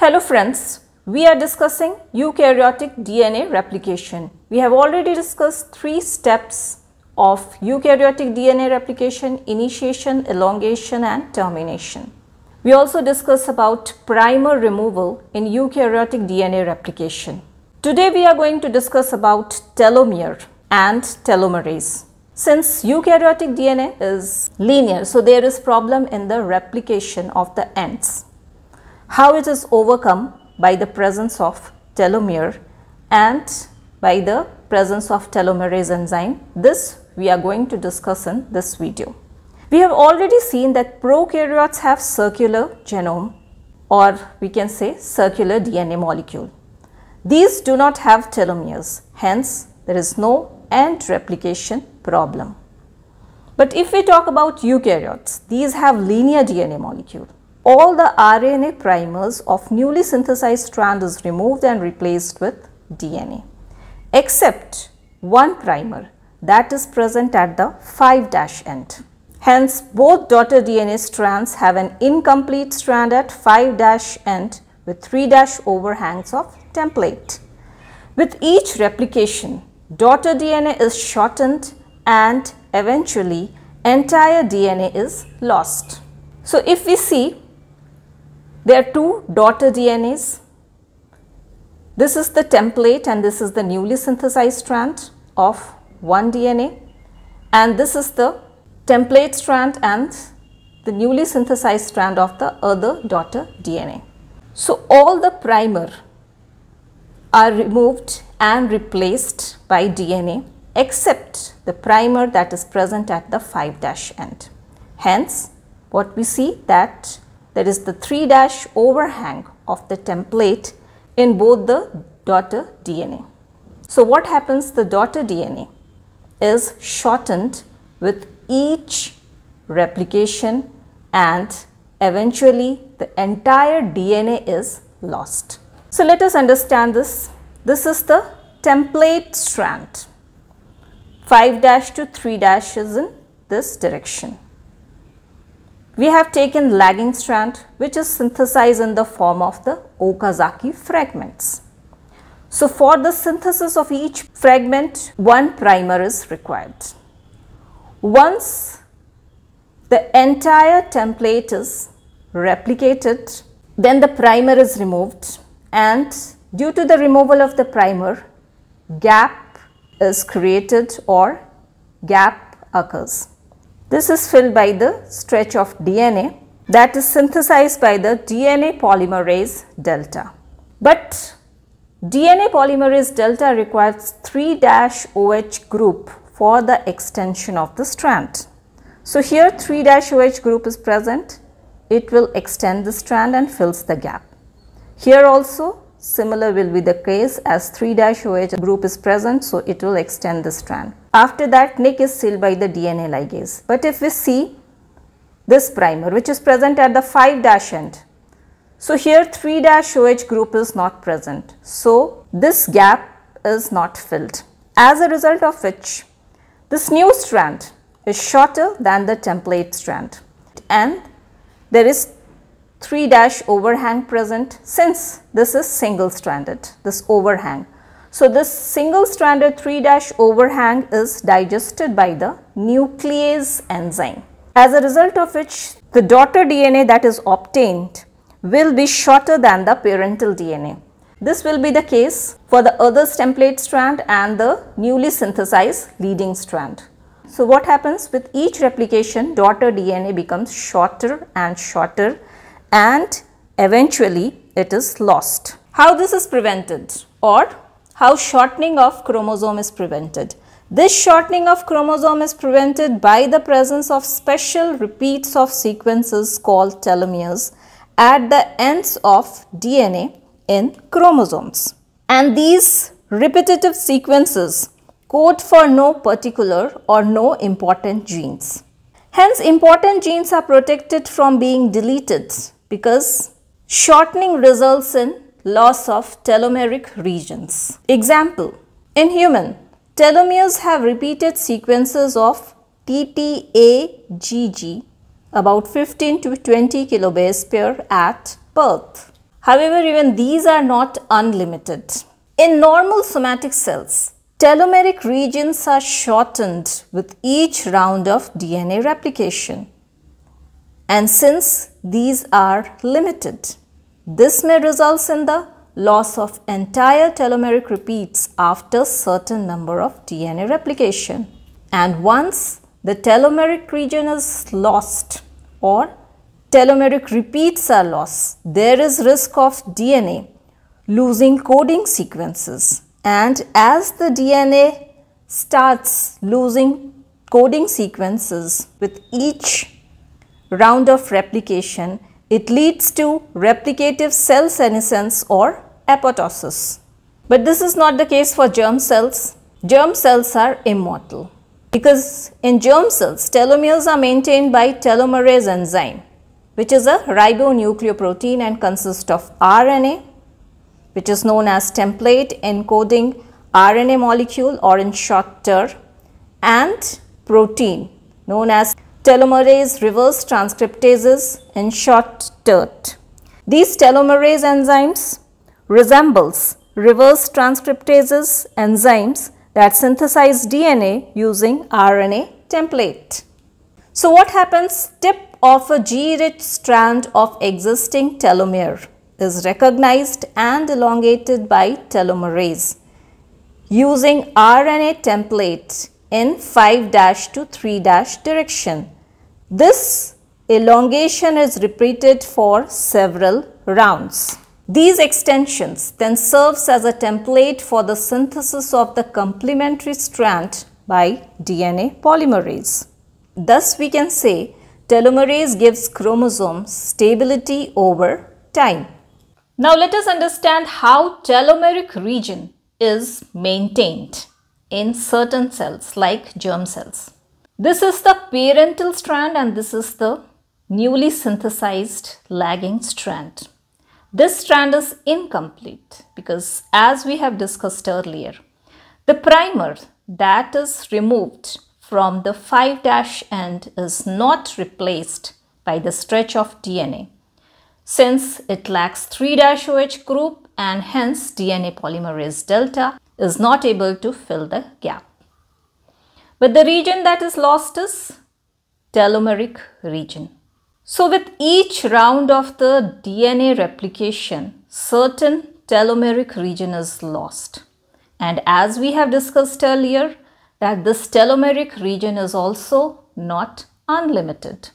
Hello friends, we are discussing eukaryotic DNA replication. We have already discussed three steps of eukaryotic DNA replication: initiation, elongation and termination. We also discussed about primer removal in eukaryotic DNA replication. Today we are going to discuss about telomere and telomerase. Since eukaryotic DNA is linear, so there is problem in the replication of the ends. How it is overcome? By the presence of telomere and by the presence of telomerase enzyme. This we are going to discuss in this video. We have already seen that prokaryotes have circular genome, or we can say circular DNA molecule. These do not have telomeres, hence there is no end replication problem. But if we talk about eukaryotes, these have linear DNA molecule. All the RNA primers of newly synthesized strand is removed and replaced with DNA, except one primer that is present at the 5' end. Hence, both daughter DNA strands have an incomplete strand at 5' end with 3' overhangs of template. With each replication, daughter DNA is shortened and eventually entire DNA is lost. So, if we see, there are two daughter DNAs. This is the template and this is the newly synthesized strand of one DNA, and this is the template strand and the newly synthesized strand of the other daughter DNA. So, all the primer are removed and replaced by DNA except the primer that is present at the 5' end. Hence, what we see that there is the 3' overhang of the template in both the daughter DNA. So what happens? The daughter DNA is shortened with each replication and eventually the entire DNA is lost. So let us understand this. This is the template strand. 5' to 3' is in this direction. We have taken lagging strand which is synthesized in the form of the Okazaki fragments. So for the synthesis of each fragment, one primer is required. Once the entire template is replicated, then the primer is removed, and due to the removal of the primer, gap is created or gap occurs. This is filled by the stretch of DNA that is synthesized by the DNA polymerase delta. But DNA polymerase delta requires 3' OH group for the extension of the strand. So here 3' OH group is present. It will extend the strand and fills the gap. Here also similar will be the case, as 3' OH group is present, so it will extend the strand. After that, nick is sealed by the DNA ligase. But if we see this primer which is present at the 5' end, so here 3' OH group is not present. So this gap is not filled, as a result of which this new strand is shorter than the template strand, and there is 3' overhang present. Since this is single stranded, this overhang, so this single stranded 3' overhang is digested by the nuclease enzyme, as a result of which the daughter DNA that is obtained will be shorter than the parental DNA. This will be the case for the other template strand and the newly synthesized leading strand. So what happens? With each replication, daughter DNA becomes shorter and shorter, and eventually it is lost. How this is prevented, or how shortening of chromosome is prevented? This shortening of chromosome is prevented by the presence of special repeats of sequences called telomeres at the ends of DNA in chromosomes. And these repetitive sequences code for no particular or no important genes. Hence, important genes are protected from being deleted, because shortening results in loss of telomeric regions. Example, in human, telomeres have repeated sequences of TTAGG about 15 to 20 kilobase pair at birth. However, even these are not unlimited. In normal somatic cells, telomeric regions are shortened with each round of DNA replication. And since these are limited, this may result in the loss of entire telomeric repeats after a certain number of DNA replication. And once the telomeric region is lost or telomeric repeats are lost, there is risk of DNA losing coding sequences. And as the DNA starts losing coding sequences with each round of replication, it leads to replicative cell senescence or apoptosis. But this is not the case for germ cells. Germ cells are immortal because in germ cells, telomeres are maintained by telomerase enzyme, which is a ribonucleoprotein and consists of RNA, which is known as template encoding RNA molecule, or in short TERT, and protein known as telomerase reverse transcriptases, in short TERT. These telomerase enzymes resembles reverse transcriptases enzymes that synthesize DNA using RNA template. So what happens? Tip of a G-rich strand of existing telomere is recognized and elongated by telomerase using RNA template in 5' to 3' direction. This elongation is repeated for several rounds. These extensions then serves as a template for the synthesis of the complementary strand by DNA polymerase. Thus we can say telomerase gives chromosomes stability over time. Now let us understand how telomeric region is maintained in certain cells like germ cells. This is the parental strand and this is the newly synthesized lagging strand. This strand is incomplete because, as we have discussed earlier, the primer that is removed from the 5' end is not replaced by the stretch of DNA, since it lacks 3' OH group, and hence DNA polymerase delta is not able to fill the gap. But the region that is lost is telomeric region. So with each round of the DNA replication, certain telomeric region is lost. And as we have discussed earlier, that this telomeric region is also not unlimited.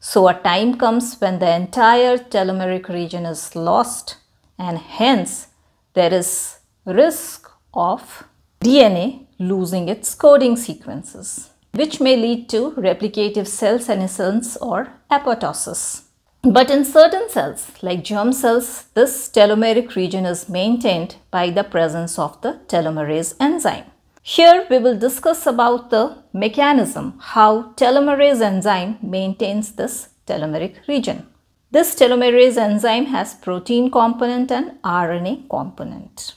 So a time comes when the entire telomeric region is lost, and hence there is risk of DNA losing its coding sequences, which may lead to replicative cell senescence or apoptosis. But in certain cells like germ cells, this telomeric region is maintained by the presence of the telomerase enzyme. Here we will discuss about the mechanism how telomerase enzyme maintains this telomeric region. This telomerase enzyme has protein component and RNA component.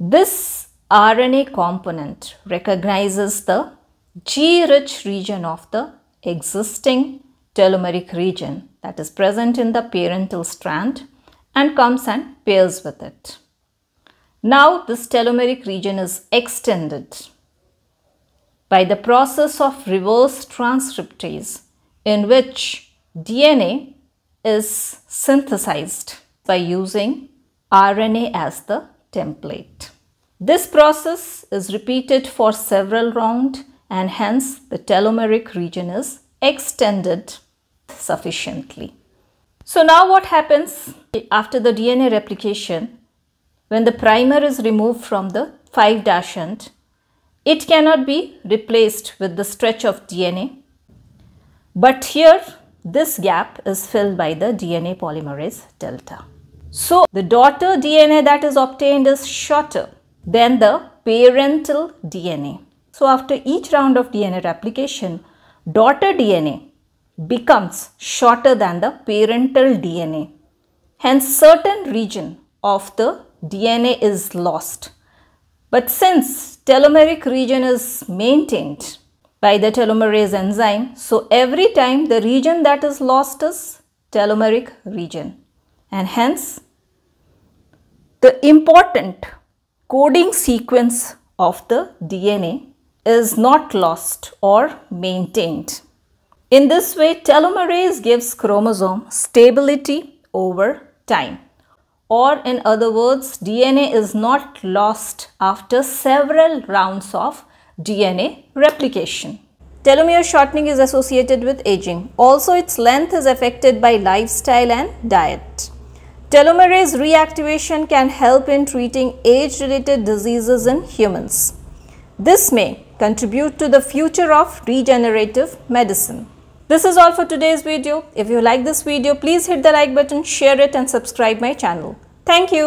This RNA component recognizes the G-rich region of the existing telomeric region that is present in the parental strand and comes and pairs with it. Now this telomeric region is extended by the process of reverse transcriptase, in which DNA is synthesized by using RNA as the template. This process is repeated for several rounds, and hence the telomeric region is extended sufficiently. So now what happens after the DNA replication? When the primer is removed from the 5' end, it cannot be replaced with the stretch of DNA. But here this gap is filled by the DNA polymerase delta. So the daughter DNA that is obtained is shorter than the parental DNA. So after each round of DNA replication, daughter DNA becomes shorter than the parental DNA. Hence certain region of the DNA is lost. But since telomeric region is maintained by the telomerase enzyme, so every time the region that is lost is telomeric region, and hence The important coding sequence of the DNA is not lost or maintained. In this way, telomerase gives chromosome stability over time. Or in other words, DNA is not lost after several rounds of DNA replication. Telomere shortening is associated with aging. Also, its length is affected by lifestyle and diet. Telomerase reactivation can help in treating age-related diseases in humans. This may contribute to the future of regenerative medicine. This is all for today's video. If you like this video, please hit the like button, share it and subscribe my channel. Thank you.